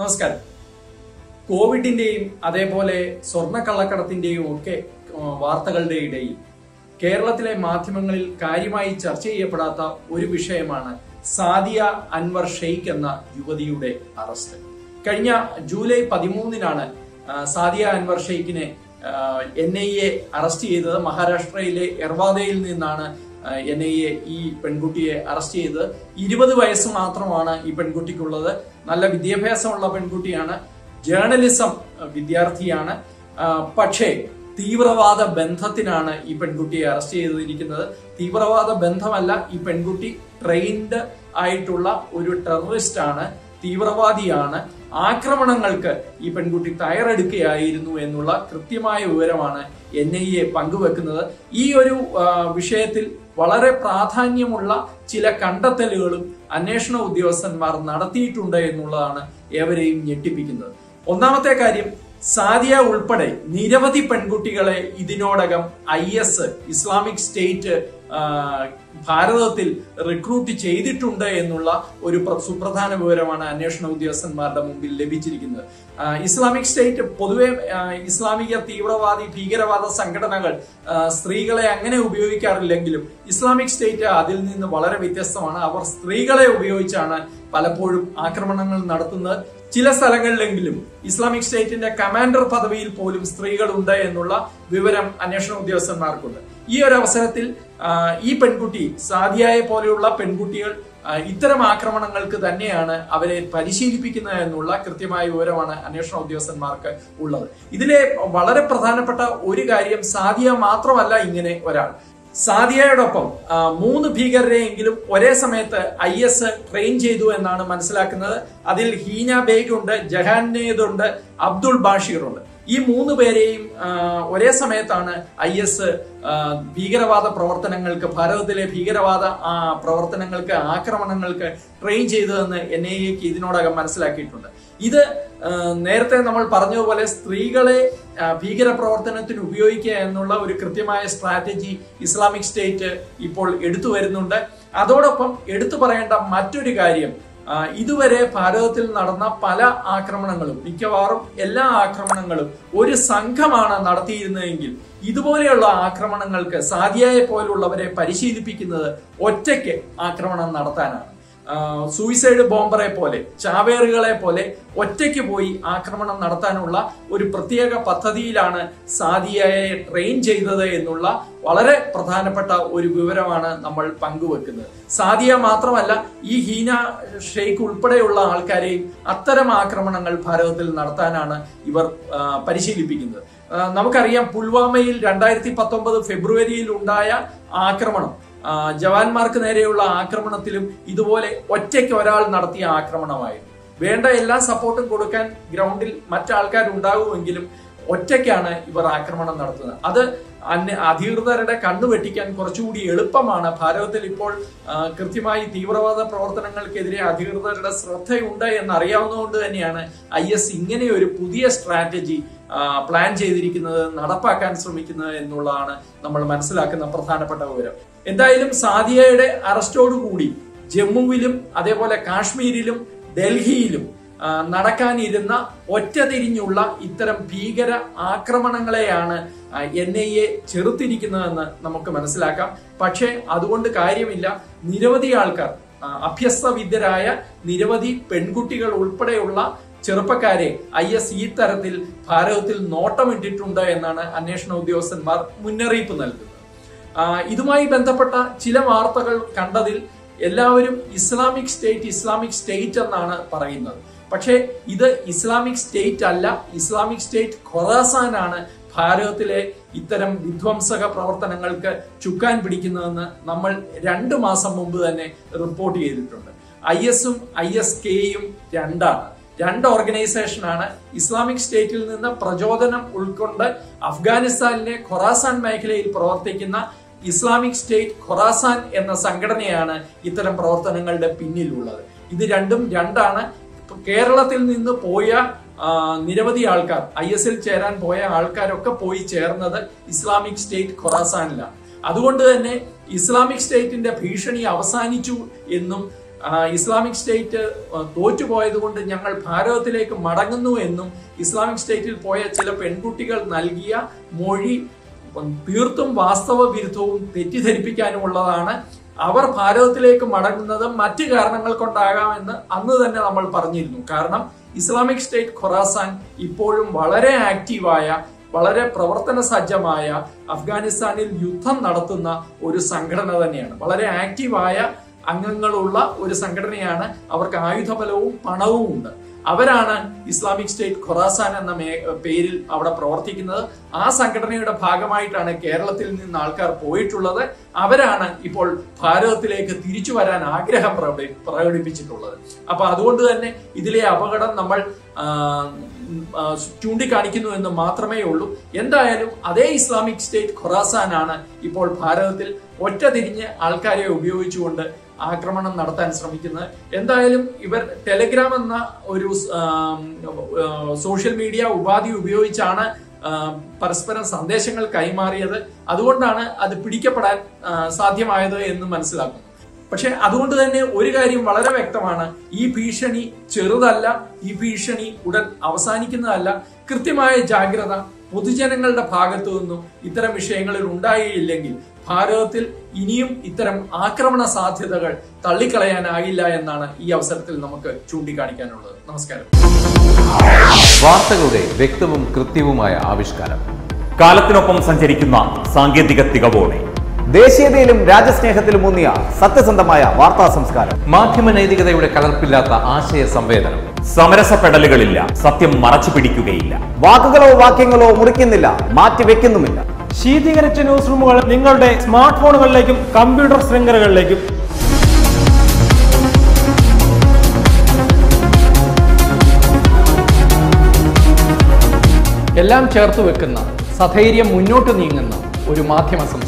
നമസ്കാരം. കോവിഡിന്റെയും അതേപോലെ സ്വർണ്ണക്കള്ളക്കടത്തിന്റെയും ഒക്കെ വാർത്തകളുടെ ഇടയിൽ കേരളത്തിലെ മാധ്യമങ്ങളിൽ കാര്യമായി ചർച്ച ചെയ്യപ്പെടാത്ത ഒരു വിഷയമാണ് സാദിയ അൻവർ ഷെയ്ഖ് എന്ന യുവതിയുടെ അറസ്റ്റ്. കഴിഞ്ഞ ജൂലൈ 13-നാണ് സാദിയ അൻവർ ഷെയ്ഖിനെ NIA അറസ്റ്റ് ചെയ്തത്. മഹാരാഷ്ട്രയിലെ എർവാദയിൽ നിന്നാണ് NIA ഈ പെൺകുട്ടിയെ അറസ്റ്റ് ചെയ്തത്. 20 വയസ്സ് മാത്രമാണ് ഈ പെൺകുട്ടിക്കുള്ളത്. നല്ല വിദ്യാഭ്യാസമുള്ള പെൺകുട്ടിയാണ്, ജേർണലിസം വിദ്യാർത്ഥിയാണ്. പക്ഷേ തീവ്രവാദ ബന്ധത്തിനാണ് ഈ പെൺകുട്ടിയെ അറസ്റ്റ് ചെയ്തിരിക്കുന്നത്. തീവ്രവാദ ബന്ധമല്ല, ഈ പെൺകുട്ടി ട്രെയിൻഡ് ആയിട്ടുള്ള ഒരു ടെററിസ്റ്റ് ആണ്, തീവ്രവാദിയാണ്. ആക്രമണങ്ങൾക്ക് ഈ പെൺകുട്ടി തയ്യാറെടുക്കുകയായിരുന്നു എന്നുള്ള കൃത്യമായ വിവരമാണ് NIA പങ്കുവെക്കുന്നത്. ഈ ഒരു വിഷയത്തിൽ വളരെ പ്രാധാന്യമുള്ള ചില കണ്ടെത്തലുകളും അന്വേഷണ ഉദ്യോഗസ്ഥന്മാർ നടത്തിയിട്ടുണ്ട് എന്നുള്ളതാണ് ഏവരെയും ഞെട്ടിപ്പിക്കുന്നത്. ഒന്നാമത്തെ കാര്യം, സാദിയ ഉൾപ്പെടെ നിരവധി പെൺകുട്ടികളെ ഇതിനോടകം IS ഇസ്ലാമിക് സ്റ്റേറ്റ് ഭാരതത്തിൽ റിക്രൂട്ട് ചെയ്തിട്ടുണ്ട് എന്നുള്ള ഒരു സുപ്രധാന വിവരമാണ് അന്വേഷണ ഉദ്യോഗസ്ഥന്മാരുടെ മുമ്പിൽ ലഭിച്ചിരിക്കുന്നത്. ഇസ്ലാമിക് സ്റ്റേറ്റ് പൊതുവെ ഇസ്ലാമിക തീവ്രവാദി ഭീകരവാദ സംഘടനകൾ സ്ത്രീകളെ അങ്ങനെ ഉപയോഗിക്കാറില്ലെങ്കിലും ഇസ്ലാമിക് സ്റ്റേറ്റ് അതിൽ നിന്ന് വളരെ വ്യത്യസ്തമാണ്. അവർ സ്ത്രീകളെ ഉപയോഗിച്ചാണ് പലപ്പോഴും ആക്രമണങ്ങൾ നടത്തുന്നത്. ചില സ്ഥലങ്ങളിലെങ്കിലും ഇസ്ലാമിക് സ്റ്റേറ്റിന്റെ കമാൻഡർ പദവിയിൽ പോലും സ്ത്രീകൾ ഉണ്ട് എന്നുള്ള വിവരം അന്വേഷണ ഉദ്യോഗസ്ഥന്മാർക്കുണ്ട്. ഈ ഒരു അവസരത്തിൽ ഈ പെൺകുട്ടി, സാദിയയെ പോലെയുള്ള പെൺകുട്ടികൾ ഇത്തരം ആക്രമണങ്ങൾക്ക് തന്നെയാണ് അവരെ പരിശീലിപ്പിക്കുന്നത് എന്നുള്ള കൃത്യമായ വിവരമാണ് അന്വേഷണ ഉദ്യോഗസ്ഥന്മാർക്ക് ഉള്ളത്. ഇതിലെ വളരെ പ്രധാനപ്പെട്ട ഒരു കാര്യം, സാദിയ മാത്രമല്ല ഇങ്ങനെ ഒരാൾ. സാദിയയോടൊപ്പം 3 ഭീകരരെയെങ്കിലും ഒരേ സമയത്ത് IS ട്രെയിൻ ചെയ്തു എന്നാണ് മനസ്സിലാക്കുന്നത്. അതിൽ ഹീന ബേഗ് ഉണ്ട്, ജഹാനേദ് ഉണ്ട്, അബ്ദുൾ ബാഷീർ ഉണ്ട്. ഈ 3 പേരെയും ഒരേ സമയത്താണ് IS ഭീകരവാദ പ്രവർത്തനങ്ങൾക്ക്, ഭാരതത്തിലെ ഭീകരവാദ പ്രവർത്തനങ്ങൾക്ക്, ആക്രമണങ്ങൾക്ക് ട്രെയിൻ ചെയ്തതെന്ന് NIAക്ക് ഇതിനോടകം മനസ്സിലാക്കിയിട്ടുണ്ട്. ഇത് നേരത്തെ നമ്മൾ പറഞ്ഞതുപോലെ സ്ത്രീകളെ ഭീകരപ്രവർത്തനത്തിന് ഉപയോഗിക്കുക എന്നുള്ള ഒരു കൃത്യമായ സ്ട്രാറ്റജി ഇസ്ലാമിക് സ്റ്റേറ്റ് ഇപ്പോൾ എടുത്തു വരുന്നുണ്ട്. അതോടൊപ്പം എടുത്തു പറയേണ്ട മറ്റൊരു കാര്യം, ഇതുവരെ ഭാരതത്തിൽ നടന്ന പല ആക്രമണങ്ങളും, മിക്കവാറും എല്ലാ ആക്രമണങ്ങളും ഒരു സംഘമാണ് നടത്തിയിരുന്നതെങ്കിൽ ഇതുപോലെയുള്ള ആക്രമണങ്ങൾക്ക് സാദിയയെ പോലുള്ളവരെ പരിശീലിപ്പിക്കുന്നത് ഒറ്റയ്ക്ക് ആക്രമണം നടത്താനാണ്. സൂയിസൈഡ് ബോംബറെ പോലെ, ചാവേറുകളെ പോലെ ഒറ്റയ്ക്ക് പോയി ആക്രമണം നടത്താനുള്ള ഒരു പ്രത്യേക പദ്ധതിയിലാണ് സാദിയയെ ട്രെയിൻ ചെയ്തത് എന്നുള്ള വളരെ പ്രധാനപ്പെട്ട ഒരു വിവരമാണ് നമ്മൾ പങ്കുവെക്കുന്നത്. സാദിയ മാത്രമല്ല, ഈ ഹീന ഷെയ്ഖ് ഉൾപ്പെടെയുള്ള ആൾക്കാരെയും അത്തരം ആക്രമണങ്ങൾ ഭാരതത്തിൽ നടത്താനാണ് ഇവർ പരിശീലിപ്പിക്കുന്നത്. നമുക്കറിയാം, പുൽവാമയിൽ 2019 ഫെബ്രുവരിയിൽ ഉണ്ടായ ആക്രമണം, ജവാന്മാർക്ക് നേരെയുള്ള ആക്രമണത്തിലും ഇതുപോലെ ഒറ്റയ്ക്ക് ഒരാൾ നടത്തിയ ആക്രമണമായിരുന്നു. വേണ്ട എല്ലാ സപ്പോർട്ടും കൊടുക്കാൻ ഗ്രൗണ്ടിൽ മറ്റാൾക്കാർ ഉണ്ടാകുമെങ്കിലും ഒറ്റയ്ക്കാണ് ഇവർ ആക്രമണം നടത്തുന്നത്. അത് അധികൃതരുടെ കണ്ണുവെട്ടിക്കാൻ കുറച്ചുകൂടി എളുപ്പമാണ്. ഭാരതത്തിൽ ഇപ്പോൾ കൃത്യമായി തീവ്രവാദ പ്രവർത്തനങ്ങൾക്കെതിരെ അധികൃതരുടെ ശ്രദ്ധയുണ്ട് എന്നറിയാവുന്നതുകൊണ്ട് തന്നെയാണ് IS ഇങ്ങനെ ഒരു പുതിയ സ്ട്രാറ്റജി പ്ലാൻ ചെയ്തിരിക്കുന്നത്, നടപ്പാക്കാൻ ശ്രമിക്കുന്നത് എന്നുള്ളതാണ് നമ്മൾ മനസ്സിലാക്കുന്ന പ്രധാനപ്പെട്ട വിവരം. എന്തായാലും സാദിയയുടെ അറസ്റ്റോടുകൂടി ജമ്മുവിലും അതേപോലെ കാശ്മീരിലും ഡൽഹിയിലും നടക്കാനിരുന്ന ഒറ്റതിരിഞ്ഞുള്ള ഇത്തരം ഭീകര ആക്രമണങ്ങളെയാണ് NIA ചെറുത്തിരിക്കുന്നതെന്ന് നമുക്ക് മനസ്സിലാക്കാം. പക്ഷേ അതുകൊണ്ട് കാര്യമില്ല. നിരവധി ആൾക്കാർ, അഭ്യസ്തവിദ്യരായ നിരവധി പെൺകുട്ടികൾ ഉൾപ്പെടെയുള്ള ചെറുപ്പക്കാരെ IS ഈ തരത്തിൽ ഭാരതത്തിൽ നോട്ടമിട്ടിട്ടുണ്ട് എന്നാണ് അന്വേഷണ ഉദ്യോഗസ്ഥന്മാർ മുന്നറിയിപ്പ് നൽകുന്നത്. ഇതുമായി ബന്ധപ്പെട്ട ചില വാർത്തകൾ കണ്ടതിൽ എല്ലാവരും ഇസ്ലാമിക് സ്റ്റേറ്റ് എന്നാണ് പറയുന്നത്. പക്ഷേ ഇത് ഇസ്ലാമിക് സ്റ്റേറ്റ് അല്ല. ഇസ്ലാമിക് സ്റ്റേറ്റ് ഖൊറാസാനാണ് ഭാരതത്തിലെ ഇത്തരം വിധ്വംസക പ്രവർത്തനങ്ങൾക്ക് ചുക്കാൻ പിടിക്കുന്നതെന്ന് നമ്മൾ 2 മാസം മുമ്പ് തന്നെ റിപ്പോർട്ട് ചെയ്തിട്ടുണ്ട്. ISഉം ISKയും രണ്ടാണ്, 2 ഓർഗനൈസേഷനാണ്. ഇസ്ലാമിക് സ്റ്റേറ്റിൽ നിന്ന് പ്രചോദനം ഉൾക്കൊണ്ട് അഫ്ഗാനിസ്ഥാനിലെ ഖൊറാസാൻ മേഖലയിൽ പ്രവർത്തിക്കുന്ന ഇസ്ലാമിക് സ്റ്റേറ്റ് ഖൊറാസാൻ എന്ന സംഘടനയാണ് ഇത്തരം പ്രവർത്തനങ്ങളുടെ പിന്നിലുള്ളത്. ഇത് 2-2 ആണ്. കേരളത്തിൽ നിന്ന് പോയ നിരവധി ആൾക്കാർ, ISൽ ചേരാൻ പോയ ആൾക്കാരൊക്കെ പോയി ചേർന്നത് ഇസ്ലാമിക് സ്റ്റേറ്റ് ഖൊറാസാനിലാണ്. അതുകൊണ്ട് തന്നെ ഇസ്ലാമിക് സ്റ്റേറ്റിന്റെ ഭീഷണി അവസാനിച്ചു എന്നും इस्लामिक स्टेट തോറ്റുപോയതുകൊണ്ട് ഞങ്ങൾ ഭാരതത്തിലേക്ക് മടങ്ങുന്നു എന്നും ഇസ്ലാമിക് സ്റ്റേറ്റിൽ പോയ ചില പെൺകുട്ടികൾ നൽകിയ മൊഴി തീർത്തും വാസ്തവ വിരുദ്ധവും തെറ്റിദ്ധരിപ്പിക്കാനുള്ളതാണ് അവർ ഭാരതത്തിലേക്ക് മടങ്ങുന്നത് മറ്റു കാരണങ്ങൾ കൊണ്ടാകാം എന്ന് അന്ന് തന്നെ നമ്മൾ പറഞ്ഞിരുന്നു കാരണം ഇസ്ലാമിക് സ്റ്റേറ്റ് ഖുറാസാൻ ഇപ്പോഴും വളരെ ആക്റ്റീവായ വളരെ പ്രവർത്തന സജ്ജമായ അഫ്ഗാനിസ്ഥാനിൽ യുദ്ധം നടത്തുന്ന ഒരു സംഘടന തന്നെയാണ് വളരെ ആക്റ്റീവായ അംഗങ്ങളുള്ള ഒരു സംഘടനയാണ് അവർക്ക് ആയുധബലവും പണവും ഉണ്ട് അവരാണ് ഇസ്ലാമിക് സ്റ്റേറ്റ് ഖുറാസാൻ എന്ന പേരിൽ അവിടെ പ്രവർത്തിക്കുന്നത് ആ സംഘടനയുടെ ഭാഗമായിട്ടാണ് കേരളത്തിൽ നിന്ന് ആൾക്കാർ പോയിട്ടുള്ളത് അവരാണ് ഇപ്പോൾ ഭാരതത്തിലേക്ക് തിരിച്ചു വരാൻ ആഗ്രഹം പ്രകടിപ്പിച്ചിട്ടുള്ളത് അപ്പൊ അതുകൊണ്ട് തന്നെ ഇതിലെ അപകടം നമ്മൾ ചൂണ്ടിക്കാണിക്കുന്നു എന്ന് മാത്രമേ ഉള്ളൂ എന്തായാലും അതേ ഇസ്ലാമിക് സ്റ്റേറ്റ് ഖുറാസാനാണ് ഇപ്പോൾ ഭാരതത്തിൽ ഒറ്റ തിരിഞ്ഞ് ആൾക്കാരെ ഉപയോഗിച്ചുകൊണ്ട് ആക്രമണം നടത്താൻ ശ്രമിക്കുന്നത് എന്തായാലും ഇവർ ടെലഗ്രാം എന്ന ഒരു സോഷ്യൽ മീഡിയ ഉപാധി ഉപയോഗിച്ചാണ് പരസ്പരം സന്ദേശങ്ങൾ കൈമാറിയത് അതുകൊണ്ടാണ് അത് പിടിക്കപ്പെടാൻ സാധ്യമായത് എന്ന് മനസ്സിലാക്കുന്നു പക്ഷെ അതുകൊണ്ട് തന്നെ ഒരു കാര്യം വളരെ വ്യക്തമാണ് ഈ ഭീഷണി ചെറുതല്ല ഈ ഭീഷണി ഉടൻ അവസാനിക്കുന്നതല്ല കൃത്യമായ ജാഗ്രത പൊതുജനങ്ങളുടെ ഭാഗത്തു നിന്നും ഇത്തരം വിഷയങ്ങളിൽ ഉണ്ടായില്ലെങ്കിൽ ഭാരതത്തിൽ ഇനിയും ഇത്തരം ആക്രമണ സാധ്യതകൾ തള്ളിക്കളയാനാകില്ല എന്നാണ് ഈ അവസരത്തിൽ നമുക്ക് ചൂണ്ടിക്കാണിക്കാനുള്ളത് നമസ്കാരം വാർത്തകളുടെ വ്യക്തവും കൃത്യവുമായ ആവിഷ്കാരം കാലത്തിനൊപ്പം സഞ്ചരിക്കുന്ന സാങ്കേതിക തികവോടെ ദേശീയതയിലും രാജ്യസ്നേഹത്തിലും ഊന്നിയ സത്യസന്ധമായ വാർത്താ സംസ്കാരം മാധ്യമ നൈതികതയുടെ കലർപ്പില്ലാത്ത ആശയ സംവേദനം സമരസപ്പെടലുകളില്ല സത്യം മറച്ചു പിടിക്കുകയില്ല വാക്കുകളോ വാക്യങ്ങളോ മുറിക്കുന്നില്ല മാറ്റിവെക്കുന്നുമില്ല ശീതീകരിച്ച ന്യൂസ് റൂമുകൾ നിങ്ങളുടെ സ്മാർട്ട് ഫോണുകളിലേക്കും കമ്പ്യൂട്ടർ ശൃംഖലകളിലേക്കും എല്ലാം ചേർത്ത് വെക്കുന്ന സധൈര്യം മുന്നോട്ട് നീങ്ങുന്ന ഒരു മാധ്യമ സംസ്കാരം